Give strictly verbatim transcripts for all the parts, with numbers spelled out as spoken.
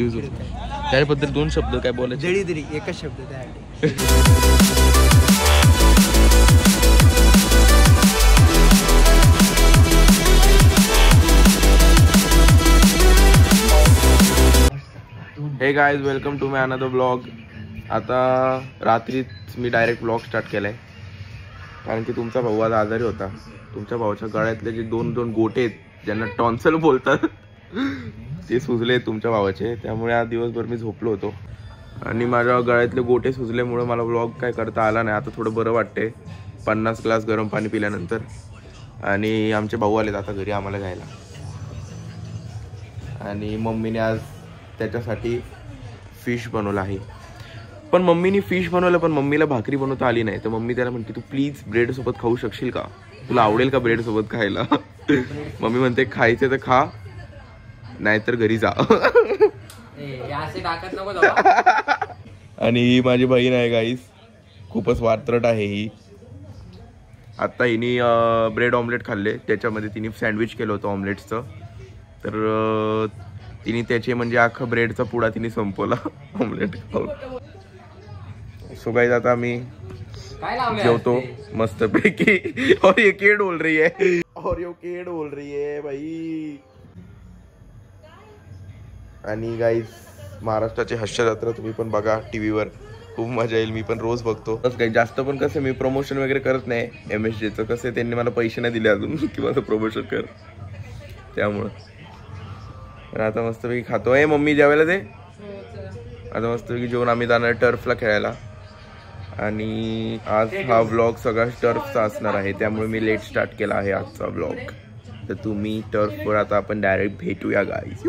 Use होतो. त्याबद्दल दोन शब्द काय बोलायचे? जडी दिली एकच शब्द त्यासाठी. Hey guys, welcome to my another vlog. आता रात्रीच मी डायरेक्ट व्लॉग स्टार्ट केलाय कारण की तुमचा भाऊ आज आजारी होता. तुमच्या भाऊच्या गळ्यातले जे दोन दोन गोटे आहेत ज्यांना टॉन्सल बोलतात ते सुजले तुमच्या भावाचे, त्यामुळे आज दिवसभर मी झोपलो होतो आणि माझ्या गळ्यातले गोटे सुजल्यामुळे मला व्लॉग काय करता आला नाही. आता थोडं बरं वाटते पन्नास ग्लास गरम पाणी पिल्यानंतर. आणि आमचे भाऊ आलेत आता घरी आम्हाला घ्यायला आणि मम्मीने आज त्याच्यासाठी फिश बनवलं आहे. पण मम्मीने फिश बनवलं पण मम्मीला भाकरी बनवता आली नाही, तर मम्मी त्याला म्हणते तू प्लीज ब्रेड सोबत खाऊ शकशील का, तुला आवडेल का ब्रेड सोबत खायला. मम्मी म्हणते खायचे तर खा नाहीतर घरी जा. आणि ही माझी बहीण आहे गाईस, खूपच वात्रट आहे ही. आता हिने ब्रेड ऑमलेट खाल्ले, त्याच्यामध्ये तिने सँडविच केलं होतं ऑमलेटचं, तर तिने त्याचे म्हणजे अख्खा ब्रेडचा पुडा तिने संपवला ऑमलेट खाऊन. सो गाइस आता मी जेवतो मस्त पैकी. और ये केड बोल रही है और ये केड बोल रही है भाई. आणि गाइस महाराष्ट्राची हास्य जत्रा तुम्ही पण बघा टीव्हीवर, खूप मजा येईल. मी पण रोज बघतो. बस काही जास्त पण कसं मी प्रमोशन वगैरे करत नाही एम एस जेचं, कसं त्यांनी मला पैसे नाही दिले अजून की माझं प्रमोशन कर, त्यामुळं आता मस्तपैकी खातो. ए मम्मी जेवायला दे. आता मस्तपैकी जेवण आम्ही जाणार टर्फला खेळायला आणि आज हा व्लॉग सगळा टर्फचा असणार आहे, त्यामुळे मी लेट स्टार्ट केला आहे आजचा व्लॉग. तर तुम्ही टर्फवर आता आपण डायरेक्ट भेटूया गाईज.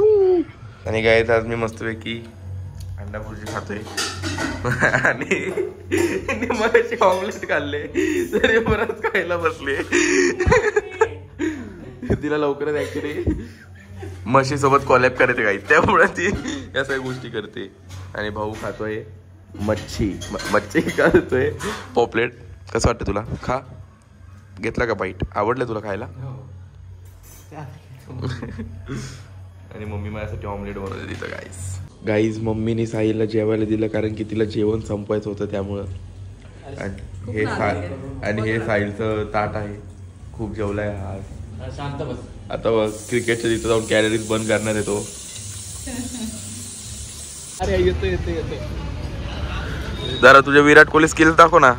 आणि गाईज आज मी मस्तपैकी अंडा भुर्जी खातोय आणि मगाशी ऑमलेट खाल्ले तरी परत खायला बसले. तिला लवकरच ॲक्च्युली म्हशीसोबत कॉलॅप करायचं गाईज, त्यामुळे ती या सगळ्या गोष्टी करते. आणि भाऊ खातोय मच्छी, मच्छी खातोय पॉपलेट. कसं वाटतं तुला, खा, घेतला का बाईट, आवडलं तुला खायला? आणि मम्मी माझ्यासाठी ऑमलेट बनवलं तिथं गाईस. गाईज मम्मीने साईला जेवायला दिलं कारण की तिला जेवण संपवायचं होतं त्यामुळं. आणि हे साय आणि हे साईलचं ताट आहे, खूप जेवलाय आज. शांत बस आता, क्रिकेटच्या तिथं जाऊन कॅलरीज बंद करणार आहे तो. अरे येतो येतो येतो जरा तुझे विराट कोहली स्किल्स दाखव ना.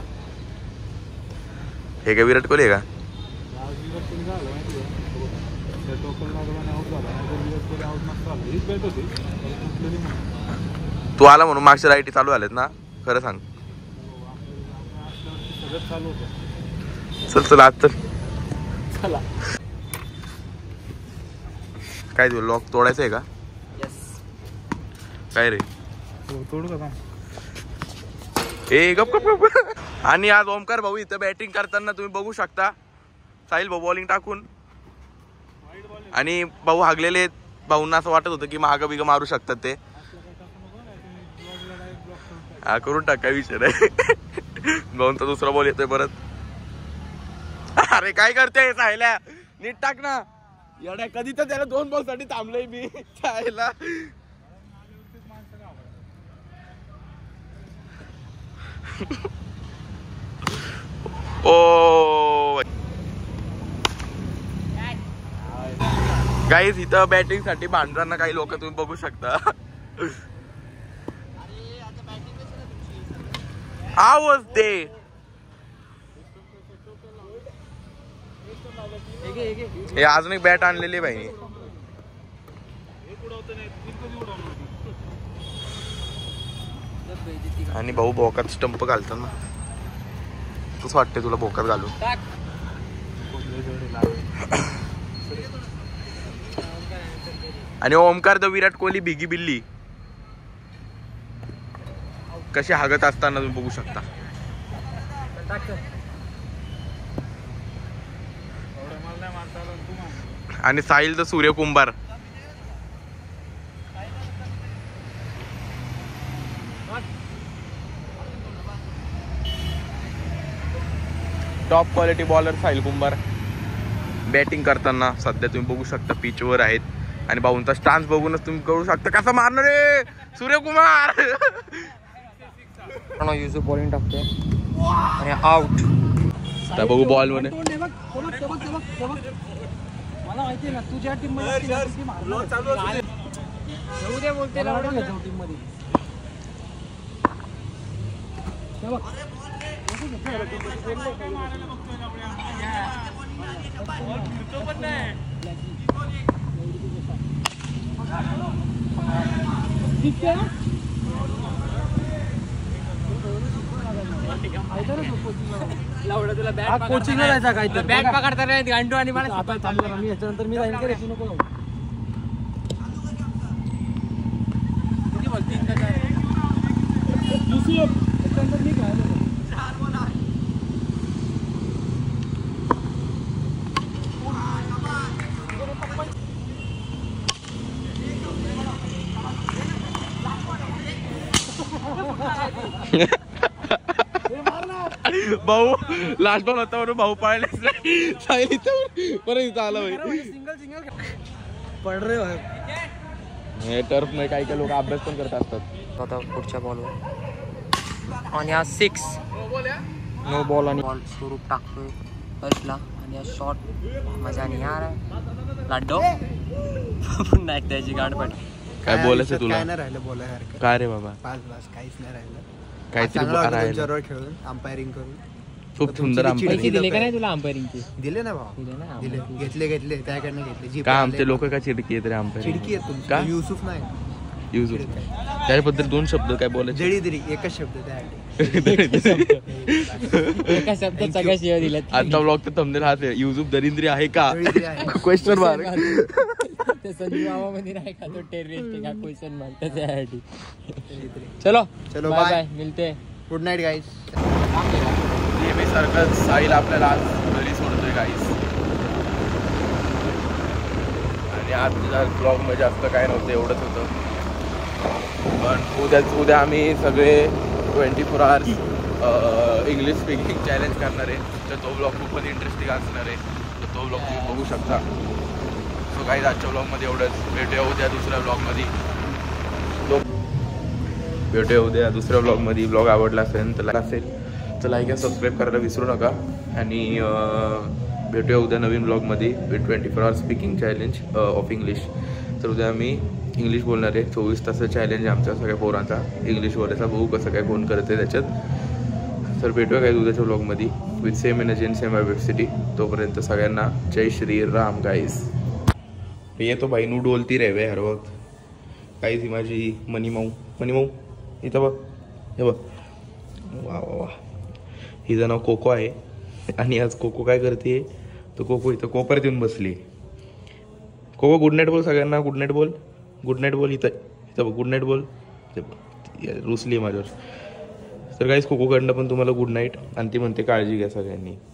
हे काय विराट कोहली आहे का? तू आला म्हणून मागच्या रायटी चालू आलेत ना, खरं सांग. चल चल आज चल. काय तू लॉक तोडायचं आहे का काय रे? तोडू का? ए गप गप गप. आणि आज ओमकार भाऊ इथं बॅटिंग करताना तुम्ही बघू शकता, साहिल भाऊ बॉलिंग टाकून आणि भाऊ हागलेले. भाऊंना असं वाटत होतं की महाग बिग मारू शकतात ते. हा करून टाका विचार आहे. भाऊंचा दुसरा बॉल येतोय परत. अरे काय करते साहिल्या, नीट टाक ना याड्या. कधी तर त्याला दोन बॉल साठी थांबलोय मी साहिला. ओ गाईज इथं बॅटिंग साठी भांडरांना काही लोक तुम्ही बघू शकता. आवाज दे. हे अजून एक बॅट आणलेली बाई. आणि भाऊ भोकात स्टंप घालतात ना, तसं वाटतंय तुला भोकात घालू. आणि ओमकार द विराट कोहली बिगी बिल्ली कशी हागत असताना तुम्ही बघू शकता. आणि Sahil the सूर्यकुंभार. Top quality bowler Sahil Kumbhar batting करताना सध्या तुम्ही बघू शकता पिचवर आहेत. आणि भाऊंचा स्टान्स बघूनच तुम्ही करू शकता कसं मारणार रे सूर्यकुमार. युसुफ बॉलिंग टाकते आणि आउट. आता बघू बॉल मध्ये मला माहिती आहे ना तुझ्या टीम मध्ये जाऊ दे बोलते राहणार टीम मध्ये. कोचिंगला जायचा काय तर बॅग पकडता नाही गांडू आणि मला आता थांबणार मी याच्यानंतर मी जाईन की नको जाऊ किती बोलती काय याच्यानंतर मी काय भाऊ लास्ट बॉल होता म्हणून भाऊ पाळलेच नाही सांगितलं परत इथं आला भाई सिंगल सिंगल पड रे हे टर्फ मध्ये काही काही लोक अभ्यास पण करत असतात. आता पुढच्या बॉलवर आणि हा सिक्स नो बॉल आणि बॉल स्वरूप टाकतोय फर्स्टला आणि हा शॉट मजा नाही यार लाडो पुन्हा एकदा याची गाठ पड. काय बोलायचं तुला काय नाही राहिलं बोलायसारखं काय रे बाबा पाच पाच काहीच नाही राहिलं काहीतरी खेळून अंपायरिंग करून खूप सुंदर दिले ना भाऊ दिले घेतले घेतले त्याकडनं घेतले का आमचे लोक का चिडकी आहेत रे अंपायरिंग चिडकी आहेत तुमची का युसुफ नाही युसुफ त्याच्याबद्दल दोन शब्द काय बोलायचे जडी दिली एकच शब्द त्यासाठी एका शब्दात सगळ्या शिव्या दिल्या. आता व्लॉग तर थंबनेल हाच आहे युसुफ दरिंद्री आहे का क्वेश्चन मार्क तो टेररिस्ट का क्वेश्चन मारता है. चलो चलो बाय बाय मिलते हैं गुड नाइट गाइस. ये मी सर्कल साहिल आपल्याला आज घरी सोडतोय गाइस आणि आज ब्लॉग मध्ये जास्त काय नव्हतं एवढंच होतं पण उद्या उद्या आम्ही सगळे twenty four hours English speaking challenge करणार आहे तर तो ब्लॉग खूपच इंटरेस्टिंग असणार आहे तर तो ब्लॉग तुम्ही बघू शकता. तो काही आजच्या ब्लॉगमध्ये एवढंच भेटूया उद्या दुसऱ्या ब्लॉगमध्ये तो भेटूया उद्या दुसऱ्या ब्लॉगमध्ये. ब्लॉग आवडला असेल तर असेल तर लाईक या सबस्क्राईब करायला विसरू नका आणि भेटूया उद्या नवीन ब्लॉगमध्ये with twenty four hours speaking challenge of English. तर उद्या आम्ही इंग्लिश बोलणार आहे चोवीस तासं चॅलेंज आमच्या सगळ्या पोरांचा इंग्लिशवर असा बघू कसं काय फोन करत आहे त्याच्यात. तर भेटूया काही उद्याच्या ब्लॉगमध्ये with same energy and same vivacity. तोपर्यंत सगळ्यांना जय श्री राम गाईस. ये तो भाई नू डोलती रहे वे हर वक्त काहीच माझी मनी माऊ मनी माऊ इथं बघ हे बघ वा वा वा हिचं नाव कोको आहे आणि आज कोको काय करते तर कोको इथं कोपऱ्यात येऊन बसली. कोको गुड नाईट बोल सगळ्यांना गुड नाईट बोल गुड नाईट बोल इथं इथं बघ गुड नाईट बोल रुसली आहे माझ्यावर. तर काहीच कोकोकडनं पण तुम्हाला गुड नाईट आणि ती म्हणते काळजी घ्या सगळ्यांनी.